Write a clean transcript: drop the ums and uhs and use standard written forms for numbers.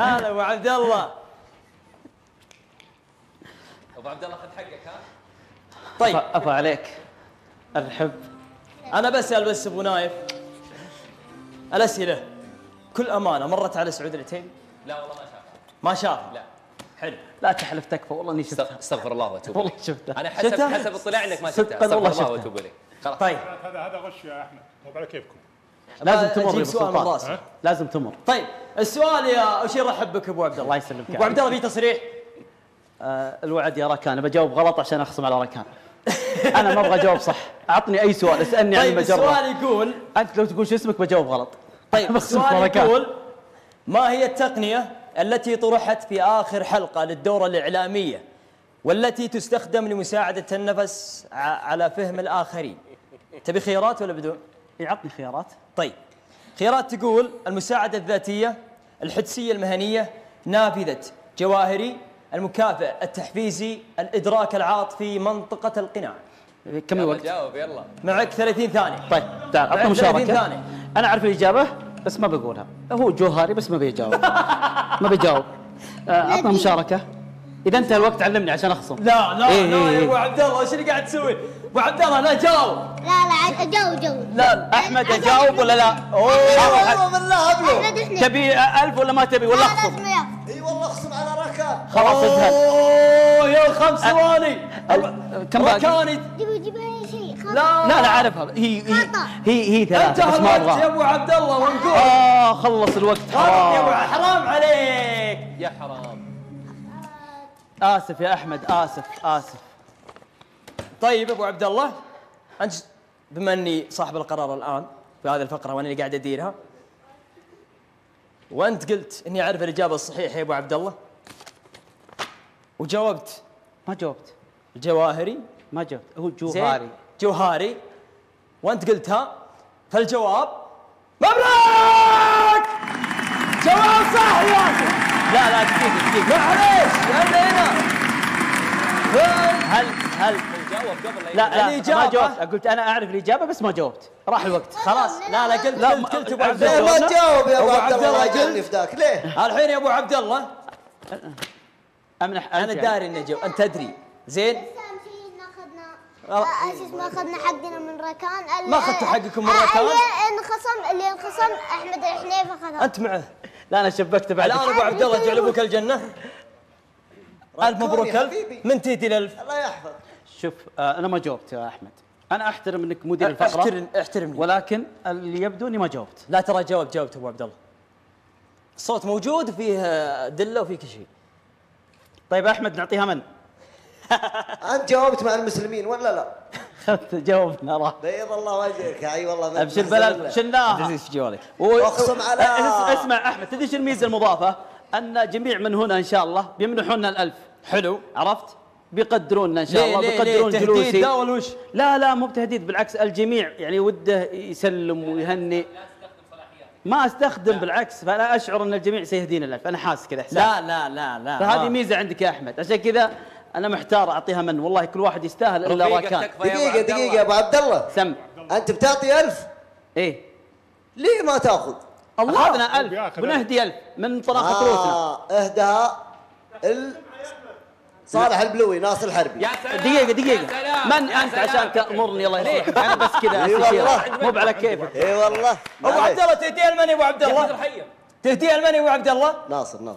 هلا ابو عبد الله. ابو عبد الله خذ حقك ها. طيب افا عليك الحب. انا بسال بس ابو نايف الاسئله بكل امانه. مرت على سعود العتيبي؟ لا والله ما شافها. ما شافها؟ لا. حلو. لا تحلف تكفى والله اني شفتها. استغفر الله واتوب. والله شفتها. انا حسب اطلاعي انك ما شفتها. استغفر الله واتوب اليك. خلاص. طيب هذا غش يا احمد، مو على كيفكم. لازم تمر بالسلطان، لازم تمر. طيب السؤال يا اول شيء رحب بك ابو عبد الله. الله يسلمك. ابو عبد الله في تصريح؟ الوعد يا ركان، بجاوب غلط عشان اخصم على ركان. انا ما ابغى اجاوب صح، اعطني اي سؤال اسالني عن المجرة. طيب السؤال يقول انت لو تقول شو اسمك بجاوب غلط. طيب السؤال يقول ما هي التقنية التي طرحت في آخر حلقة للدورة الإعلامية والتي تستخدم لمساعدة النفس على فهم الآخرين؟ تبي خيارات ولا بدون؟ يعطني خيارات. طيب خيارات تقول المساعدة الذاتية، الحدسية المهنية، نافذة جوهاري، المكافئ التحفيزي، الإدراك العاطفي، منطقة القناع. كم الوقت؟ جاوب يلا. معك 30 ثانية. طيب تعال أعطنا مشاركة. أنا أعرف الإجابة بس ما بقولها. هو جوهاري بس ما بيجاوب. ما بيجاوب. أعطنا مشاركة. إذا انتهى الوقت علمني عشان أخصم. لا لا لا يا أبو عبد الله إيش اللي قاعد تسوي؟ أبو عبد الله لا جاوب. لا لا عاد أجاوب. لا أحمد أجاوب ولا لا؟ أوه بالله أبلو. تبي 1000 ولا ما تبي ولا أخصم؟ إي والله أخصم على ركان. خلاص اذهب. أوه يا 5 ثواني. كم باقي؟ لا لا لا عارفها. هي ثلاثة بس ما ابغاها. انتهى الوقت يا ابو عبد الله ونقول خلص الوقت. حرام عليك يا حرام. اسف يا احمد، اسف. طيب ابو عبد الله انت بما اني صاحب القرار الان في هذه الفقرة وانا اللي قاعد اديرها، وانت قلت اني اعرف الاجابة الصحيحة يا ابو عبد الله وجاوبت. ما جاوبت. الجواهري ما جاوبت. هو جوهاري. جوهاري وانت قلتها، فالجواب مبروك. جواب صح ياسر. لا لا دقيقة معليش يلا هنا. هل جاوب قبل؟ لا لا ما جاوبت. قلت انا اعرف الاجابة بس ما جاوبت. راح الوقت خلاص. لا لا قلت ابو عبد الله ما تجاوب يا ابو عبد الله. جلني في ذاك ليه؟ الحين يا ابو عبد الله امنح. انا داري اني اجاوب انت تدري زين. اساس ما اخذنا حقنا من ركان. ما اخذتوا حقكم من ركان؟ اللي انخصم احمد حنيف اخذها. انت معه. لا انا شبكت بعد. الان ابو عبد الله جعلبوك الجنه. 1000 مبروك. 1000 من تيتي ل1000. الله يحفظ. شوف انا ما جاوبت يا احمد. انا احترم انك مدير الفقره. احترمني ولكن اللي يبدو اني ما جاوبت. لا ترى جاوبت ابو عبد الله. الصوت موجود وفيه دله وفيه كل شيء. طيب احمد نعطيها من؟ انت جاوبت مع المسلمين ولا لا؟ جاوبنا. راح بيض الله وجهك. اي والله ابشر بلال شلناها. تزيد في جوالك واخصم على. اسمع احمد تدري شو الميزه المضافه؟ ان جميع من هنا ان شاء الله بيمنحونا ال1000. حلو عرفت؟ بيقدروننا ان شاء الله. بيقدرون جلوسي. تهديد لا ولا وش؟ لا لا مو بتهديد بالعكس. الجميع يعني وده يسلم ويهني. ما استخدم بالعكس. فانا اشعر ان الجميع سيهدينا ال1000. انا حاسس كذا احساس. لا لا لا لا فهذه ميزه عندك يا احمد عشان كذا أنا محتار أعطيها من. والله كل واحد يستاهل إلا ركان. دقيقة يا أبو عبد الله. سم أنت بتعطي 1000؟ إيه. ليه ما تأخذ؟ الله أخذنا 1000 بنهدي 1000 من طلاقة روسنا. اهدها صالح البلوي ناصر الحربي. يا سلام. دقيقة يا سلام. من أنت عشان تأمرني؟ الله يسلمك. أنا بس كذا مو على كيفك. إي والله. أبو عبد الله تهديها لمن يا أبو عبد الله؟ تهديها لمن يا أبو عبد الله؟ ناصر.